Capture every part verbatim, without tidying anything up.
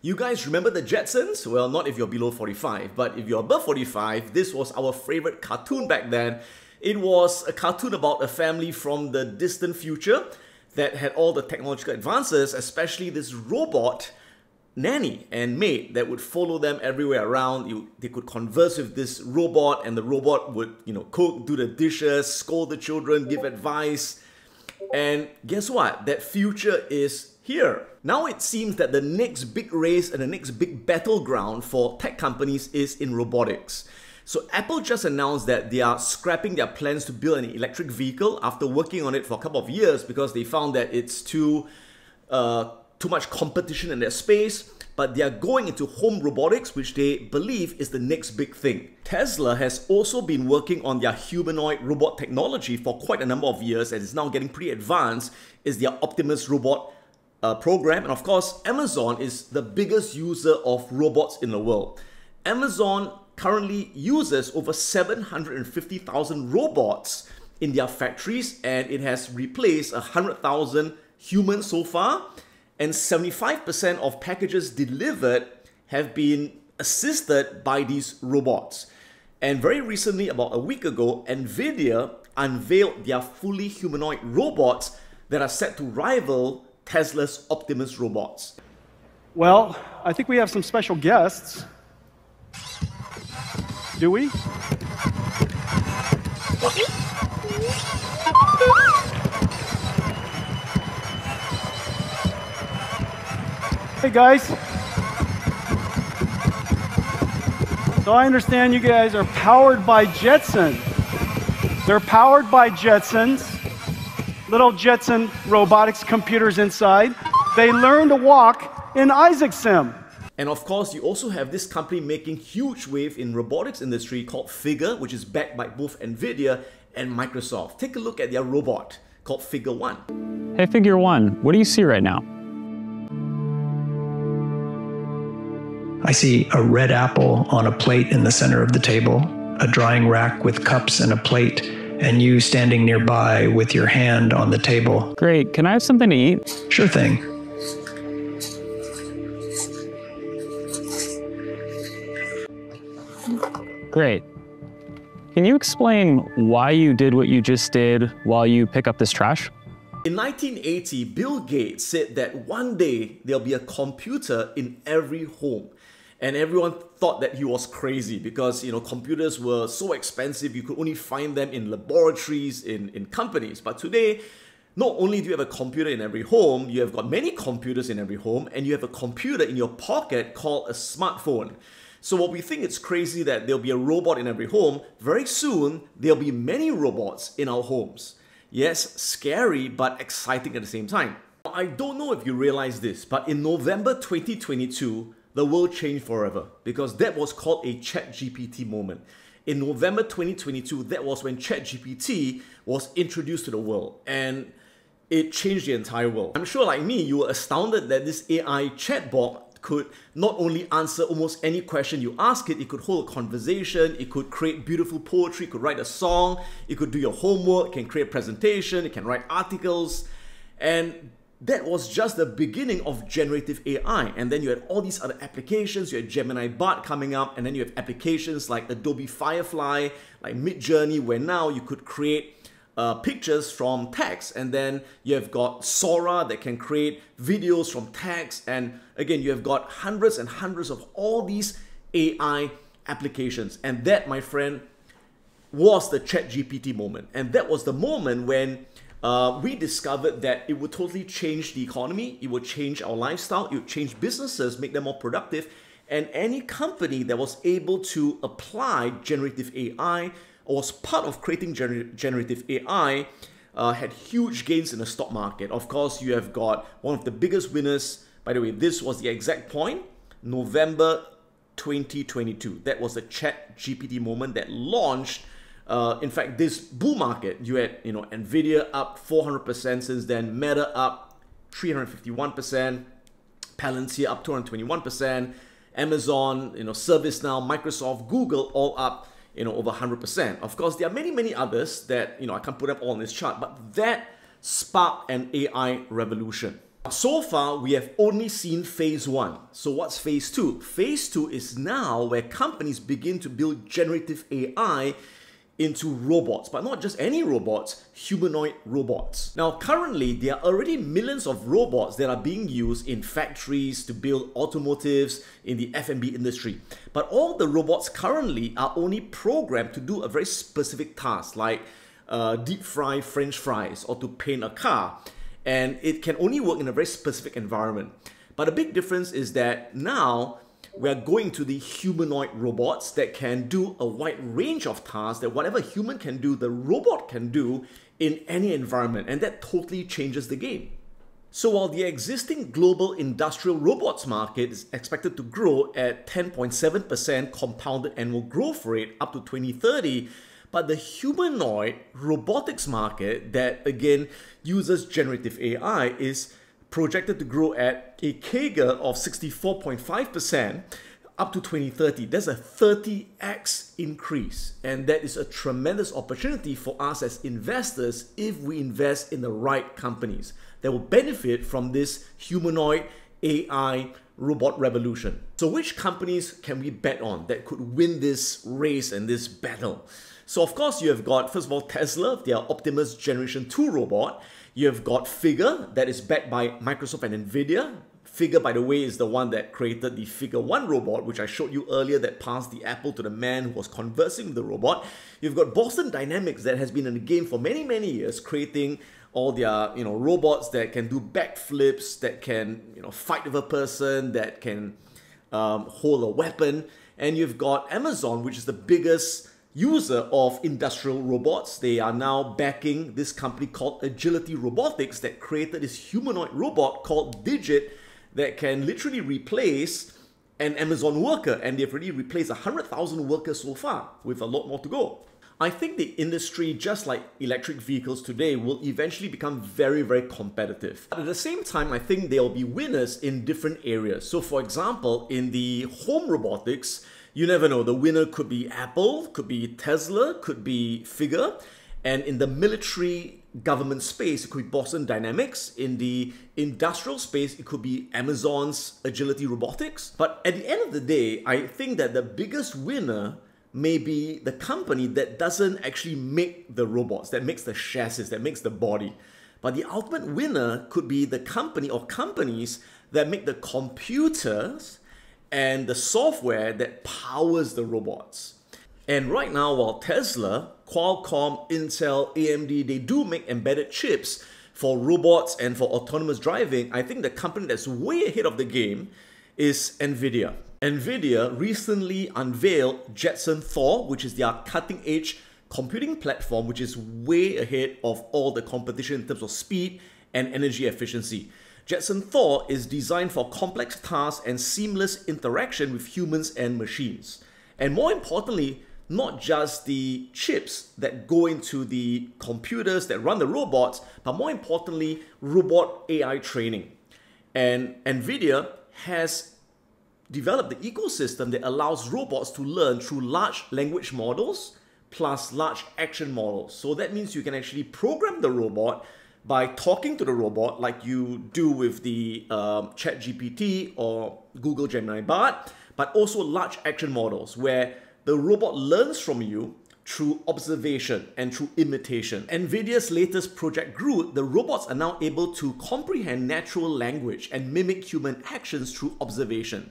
You guys remember the Jetsons? Well, not if you're below forty-five, but if you're above forty-five, this was our favorite cartoon back then. It was a cartoon about a family from the distant future that had all the technological advances, especially this robot nanny and maid that would follow them everywhere around. You, they could converse with this robot, and the robot would, you know, cook, do the dishes, scold the children, give advice. And guess what? That future is here. Now it seems that the next big race and the next big battleground for tech companies is in robotics. So Apple just announced that they are scrapping their plans to build an electric vehicle after working on it for a couple of years because they found that it's too, uh, too much competition in their space. But they are going into home robotics, which they believe is the next big thing. Tesla has also been working on their humanoid robot technology for quite a number of years, and is now getting pretty advanced, is their Optimus robot Uh, program. And of course, Amazon is the biggest user of robots in the world. Amazon currently uses over seven hundred fifty thousand robots in their factories, and it has replaced one hundred thousand humans so far, and seventy-five percent of packages delivered have been assisted by these robots. And very recently, about a week ago, Nvidia unveiled their fully humanoid robots that are set to rival Tesla's Optimus robots. Well, I think we have some special guests. Do we? Hey guys. So I understand you guys are powered by Jetson. They're powered by Jetsons. Little Jetson robotics computers inside. They learn to walk in Isaac Sim. And of course, you also have this company making huge wave in robotics industry called Figure, which is backed by both Nvidia and Microsoft. Take a look at their robot called Figure One. Hey, Figure One, what do you see right now? I see a red apple on a plate in the center of the table, a drying rack with cups and a plate, and you standing nearby with your hand on the table. Great, can I have something to eat? Sure thing. Great. Can you explain why you did what you just did while you pick up this trash? In nineteen eighty, Bill Gates said that one day there'll be a computer in every home. And everyone thought that he was crazy because, you know, computers were so expensive, you could only find them in laboratories, in, in companies. But today, not only do you have a computer in every home, you have got many computers in every home, and you have a computer in your pocket called a smartphone. So what we think it's crazy that there'll be a robot in every home, very soon there'll be many robots in our homes. Yes, scary, but exciting at the same time. Now, I don't know if you realize this, but in November twenty twenty-two, the world changed forever, because that was called a ChatGPT moment. In November twenty twenty-two, that was when ChatGPT was introduced to the world, and it changed the entire world. I'm sure, like me, you were astounded that this A I chatbot could not only answer almost any question you ask it, it could hold a conversation, it could create beautiful poetry, it could write a song, it could do your homework, it can create a presentation, it can write articles, and that was just the beginning of generative A I. And then you had all these other applications. You had Gemini Bard coming up, and then you have applications like Adobe Firefly, like MidJourney, where now you could create uh, pictures from text. And then you have got Sora that can create videos from text. And again, you have got hundreds and hundreds of all these A I applications. And that, my friend, was the ChatGPT moment. And that was the moment when Uh, we discovered that it would totally change the economy, it would change our lifestyle, it would change businesses, make them more productive, and any company that was able to apply generative A I or was part of creating gener generative A I uh, had huge gains in the stock market. Of course, you have got one of the biggest winners. By the way, this was the exact point, November twenty twenty-two. That was the ChatGPT moment that launched Uh, in fact, this bull market. You had, you know, Nvidia up four hundred percent since then, Meta up three hundred fifty-one percent, Palantir up two hundred twenty-one percent, Amazon, you know, ServiceNow, Microsoft, Google, all up, you know, over one hundred percent. Of course, there are many, many others that, you know, I can't put up all on this chart, but that sparked an A I revolution. So far, we have only seen phase one. So what's phase two? Phase two is now where companies begin to build generative A I into robots, but not just any robots, humanoid robots. Now, currently, there are already millions of robots that are being used in factories to build automotives in the F and B industry. But all the robots currently are only programmed to do a very specific task, like uh, deep fry French fries or to paint a car. And it can only work in a very specific environment. But the big difference is that now, we're going to the humanoid robots that can do a wide range of tasks that whatever human can do, the robot can do in any environment. And that totally changes the game. So while the existing global industrial robots market is expected to grow at ten point seven percent compounded annual growth rate up to twenty thirty, but the humanoid robotics market that again uses generative A I is projected to grow at a C A G R of sixty-four point five percent up to twenty thirty. That's a thirty X increase. And that is a tremendous opportunity for us as investors if we invest in the right companies that will benefit from this humanoid A I robot revolution. So which companies can we bet on that could win this race and this battle? So of course you have got, first of all, Tesla, their Optimus Generation two robot. You have got Figure, that is backed by Microsoft and Nvidia. Figure, by the way, is the one that created the Figure One robot, which I showed you earlier, that passed the apple to the man who was conversing with the robot. You've got Boston Dynamics that has been in the game for many, many years, creating all their you know, robots that can do backflips, that can you know, fight with a person, that can um, hold a weapon. And you've got Amazon, which is the biggest user of industrial robots. They are now backing this company called Agility Robotics that created this humanoid robot called Digit that can literally replace an Amazon worker, and they've already replaced one hundred thousand workers so far, with a lot more to go. I think the industry, just like electric vehicles today, will eventually become very, very competitive. But at the same time, I think there will be winners in different areas. So for example, in the home robotics, you never know, the winner could be Apple, could be Tesla, could be Figure. And in the military government space, it could be Boston Dynamics. In the industrial space, it could be Amazon's Agility Robotics. But at the end of the day, I think that the biggest winner may be the company that doesn't actually make the robots, that makes the chassis, that makes the body. But the ultimate winner could be the company or companies that make the computers and the software that powers the robots. And right now, while Tesla, Qualcomm, Intel, A M D, they do make embedded chips for robots and for autonomous driving, I think the company that's way ahead of the game is Nvidia. Nvidia recently unveiled Jetson Thor, which is their cutting-edge computing platform, which is way ahead of all the competition in terms of speed and energy efficiency. Jetson Thor is designed for complex tasks and seamless interaction with humans and machines. And more importantly, not just the chips that go into the computers that run the robots, but more importantly, robot A I training. And NVIDIA has developed the ecosystem that allows robots to learn through large language models plus large action models. So that means you can actually program the robot by talking to the robot like you do with the um, ChatGPT or Google Gemini Bard, but also large action models where the robot learns from you through observation and through imitation. NVIDIA's latest Project Groot, the robots are now able to comprehend natural language and mimic human actions through observation.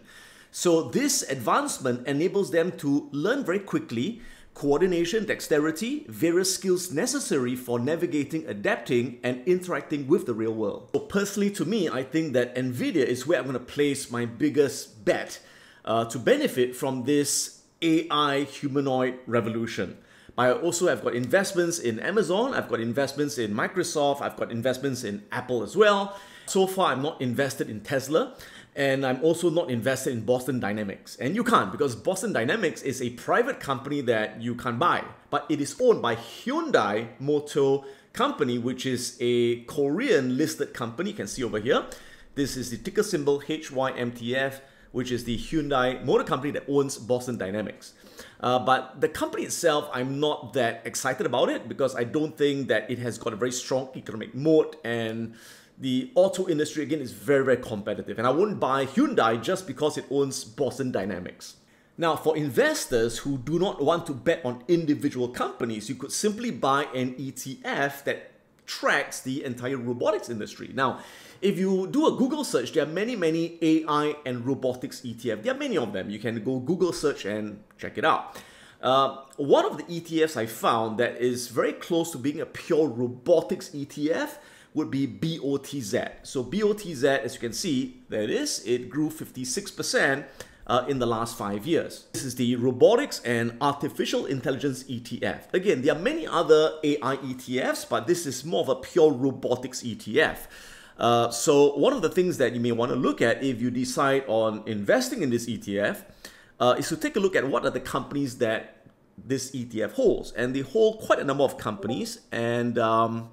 So this advancement enables them to learn very quickly, coordination, dexterity, various skills necessary for navigating, adapting, and interacting with the real world. So personally, to me, I think that NVIDIA is where I'm going to place my biggest bet uh, to benefit from this A I humanoid revolution. I also have got investments in Amazon, I've got investments in Microsoft, I've got investments in Apple as well. So far, I'm not invested in Tesla. And I'm also not invested in Boston Dynamics. And you can't, because Boston Dynamics is a private company that you can't buy. But it is owned by Hyundai Motor Company, which is a Korean-listed company. You can see over here. This is the ticker symbol H Y M T F, which is the Hyundai Motor Company that owns Boston Dynamics. Uh, but the company itself, I'm not that excited about it because I don't think that it has got a very strong economic moat and the auto industry, again, is very, very competitive. And I wouldn't buy Hyundai just because it owns Boston Dynamics. Now, for investors who do not want to bet on individual companies, you could simply buy an E T F that tracks the entire robotics industry. Now, if you do a Google search, there are many, many A I and robotics E T F. There are many of them. You can go Google search and check it out. Uh, one of the E T Fs I found that is very close to being a pure robotics E T F would be B O T Z. So B O T Z, as you can see, there it is. It grew fifty-six percent uh, in the last five years. This is the Robotics and Artificial Intelligence E T F. Again, there are many other A I E T Fs, but this is more of a pure robotics E T F. Uh, so one of the things that you may want to look at if you decide on investing in this E T F Uh, is to take a look at what are the companies that this E T F holds. And they hold quite a number of companies, and um,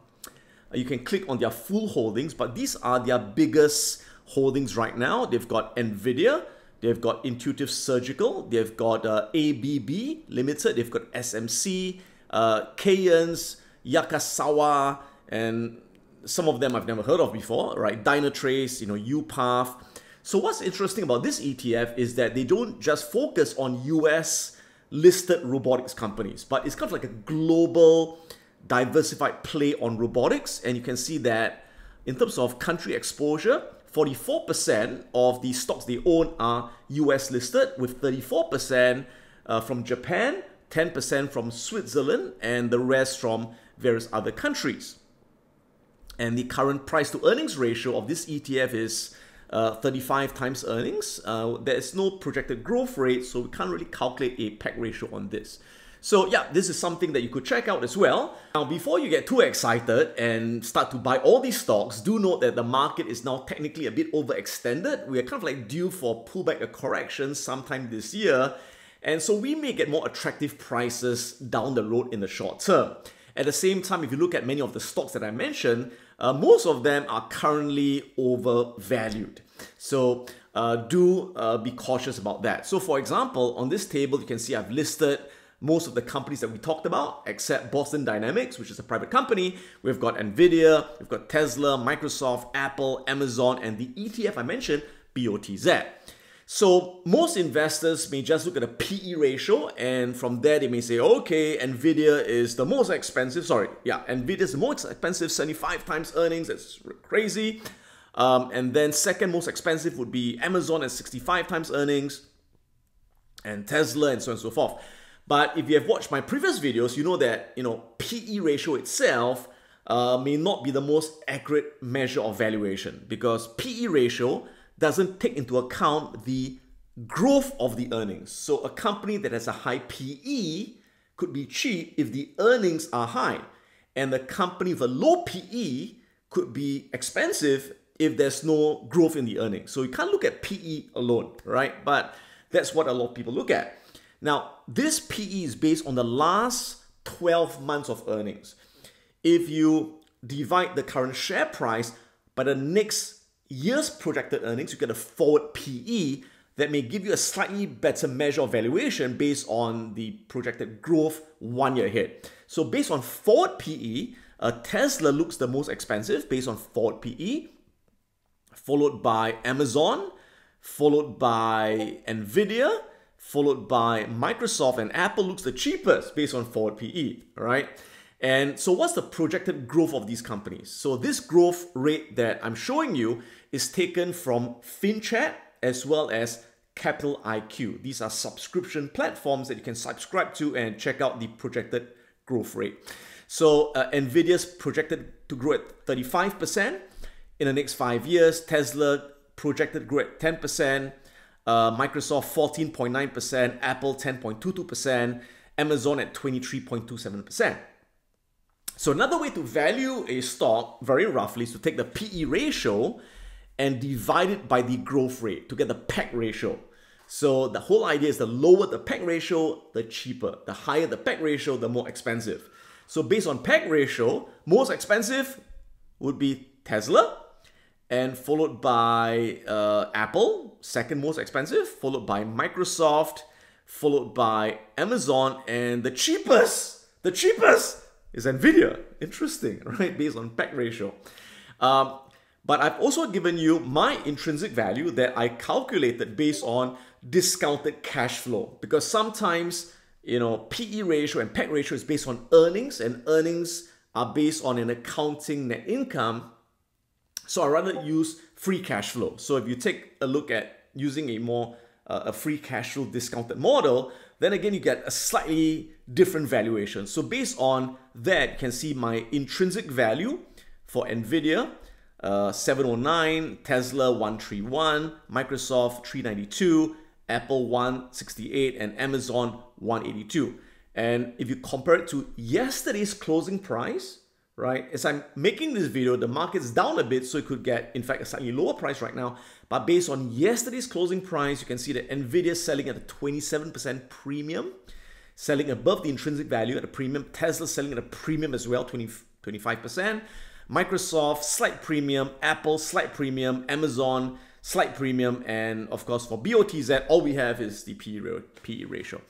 you can click on their full holdings, but these are their biggest holdings right now. They've got NVIDIA, they've got Intuitive Surgical, they've got uh, A B B Limited, they've got S M C, uh, Cayence, Yakasawa, and some of them I've never heard of before, right? Dynatrace, you know, UPath. So what's interesting about this E T F is that they don't just focus on U S listed robotics companies, but it's kind of like a global diversified play on robotics. And you can see that in terms of country exposure, forty-four percent of the stocks they own are U S listed, with thirty-four percent uh, from Japan, ten percent from Switzerland, and the rest from various other countries. And the current price to earnings ratio of this E T F is Uh, thirty-five times earnings. Uh, there is no projected growth rate, so we can't really calculate a P E G ratio on this. So yeah, this is something that you could check out as well. Now, before you get too excited and start to buy all these stocks, do note that the market is now technically a bit overextended. We are kind of like due for pullback or correction sometime this year, and so we may get more attractive prices down the road in the short term. At the same time, if you look at many of the stocks that I mentioned, uh, most of them are currently overvalued. So uh, do uh, be cautious about that. So for example, on this table, you can see I've listed most of the companies that we talked about, except Boston Dynamics, which is a private company. We've got NVIDIA, we've got Tesla, Microsoft, Apple, Amazon, and the E T F I mentioned, B O T Z. So most investors may just look at a P E ratio, and from there they may say, okay, NVIDIA is the most expensive, sorry, yeah, NVIDIA is the most expensive, seventy-five times earnings, that's crazy. Um, and then second most expensive would be Amazon at sixty-five times earnings, and Tesla, and so on and so forth. But if you have watched my previous videos, you know that, you know, P E ratio itself uh, may not be the most accurate measure of valuation, because P E ratio doesn't take into account the growth of the earnings. So a company that has a high P E could be cheap if the earnings are high, and the company with a low P E could be expensive if there's no growth in the earnings. So you can't look at P E alone, right? But that's what a lot of people look at. Now, this P E is based on the last twelve months of earnings. If you divide the current share price by the next year's projected earnings, you get a forward P E that may give you a slightly better measure of valuation based on the projected growth one year ahead. So based on forward P E, uh, Tesla looks the most expensive based on forward P E, followed by Amazon, followed by NVIDIA, followed by Microsoft, and Apple looks the cheapest based on forward P E, right? And so what's the projected growth of these companies? So this growth rate that I'm showing you is taken from FinChat as well as Capital I Q. These are subscription platforms that you can subscribe to and check out the projected growth rate. So uh, NVIDIA's projected to grow at thirty-five percent in the next five years. Tesla projected to grow at ten percent. Uh, Microsoft fourteen point nine percent. Apple ten point two two percent. Amazon at twenty-three point two seven percent. So another way to value a stock, very roughly, is to take the P E ratio and divide it by the growth rate to get the P E G ratio. So the whole idea is the lower the P E G ratio, the cheaper. The higher the P E G ratio, the more expensive. So based on P E G ratio, most expensive would be Tesla, and followed by uh, Apple, second most expensive, followed by Microsoft, followed by Amazon, and the cheapest, the cheapest, is NVIDIA. Interesting, right? Based on P E G ratio. Um, But I've also given you my intrinsic value that I calculated based on discounted cash flow, because sometimes, you know, P E ratio and P E C ratio is based on earnings, and earnings are based on an accounting net income. So I rather use free cash flow. So if you take a look at using a more uh, a free cash flow discounted model, then again, you get a slightly different valuation. So based on that, you can see my intrinsic value for NVIDIA, uh, seven oh nine, Tesla one thirty-one, Microsoft three ninety-two, Apple one sixty-eight, and Amazon one eighty-two. And if you compare it to yesterday's closing price, right? As I'm making this video, the market's down a bit, so it could get, in fact, a slightly lower price right now. But based on yesterday's closing price, you can see that NVIDIA selling at a twenty-seven percent premium, selling above the intrinsic value at a premium. Tesla selling at a premium as well, twenty, twenty-five percent. Microsoft, slight premium. Apple, slight premium. Amazon, slight premium. And of course, for B O T Z, all we have is the P E ratio.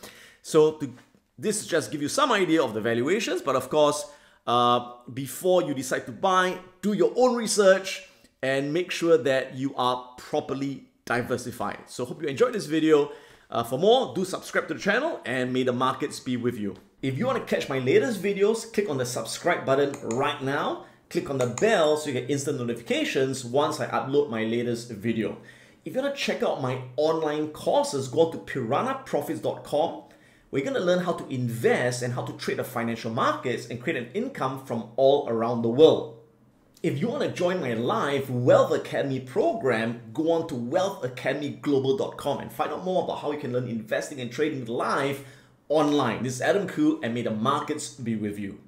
So to, this just gives you some idea of the valuations, but of course, Uh, before you decide to buy, do your own research and make sure that you are properly diversified. So hope you enjoyed this video. Uh, for more, do subscribe to the channel, and may the markets be with you. If you want to catch my latest videos, click on the subscribe button right now. Click on the bell so you get instant notifications once I upload my latest video. If you want to check out my online courses, go to piranha profits dot com. We're going to learn how to invest and how to trade the financial markets and create an income from all around the world. If you want to join my live Wealth Academy program, go on to wealth academy global dot com and find out more about how you can learn investing and trading live online. This is Adam Koo, and may the markets be with you.